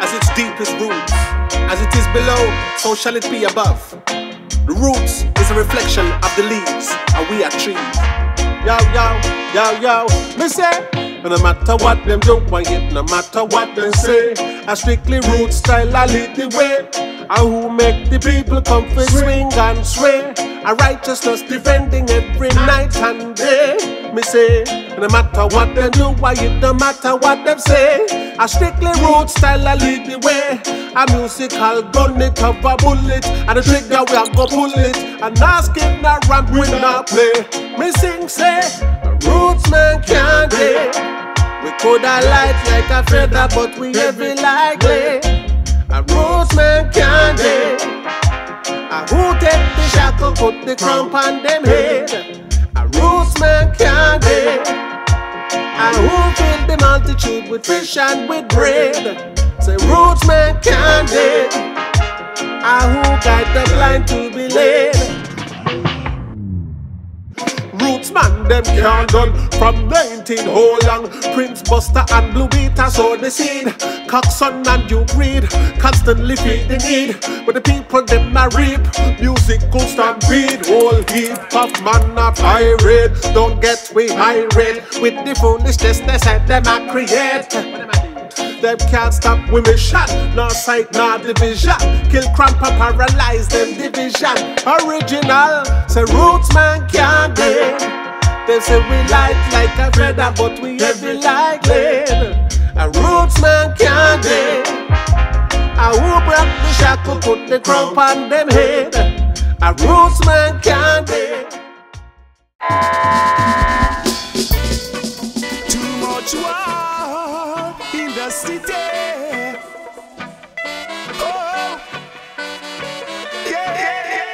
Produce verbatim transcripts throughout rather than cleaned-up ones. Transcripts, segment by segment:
as its deepest roots. As it is below, so shall it be above. The roots is a reflection of the leaves, and we are trees. Yo, yo, yo, yo, me say, no matter what them do, and yet no matter what them say, I strictly root style, I lead the way. I who make the people come for swing and sway. A righteousness defending every night and day. Me say, no matter what them do, why it no matter what them say. I strictly road style, I lead the way. A musical gun, it have a bullet, and the trigger we have go pull it. And now skip, now ramp, we now play. Me sing say, roots man can't play. We could have light like a feather, but we heavy like clay. A roots man can't play. I who take the shackle, put the crump on them head. I roots man can't dig. I who fill the multitude with fish and with bread. Say roots man can't dig. I who guide the blind to be led. Roots man them can't done. From nineteen whole long, Prince Buster and Blue Beat saw the seed. Coxon and Duke Reed constantly feed the need, but the people them a reap. Music goes and breed. Whole heap of man a pirate. Don't get we irate with the foolishness they said them a create. Them can't stop with me shot. No sight, no division. Kill, cramp and paralyze them division. Original, say roots man can't get. They say we light like a feather, but we heavy like lead. A roots man can't dig. I who break the shackle, put the crump on them head. A roots man can't dig. Too much war in the city. Oh, yeah, yeah, yeah,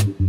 Thank you.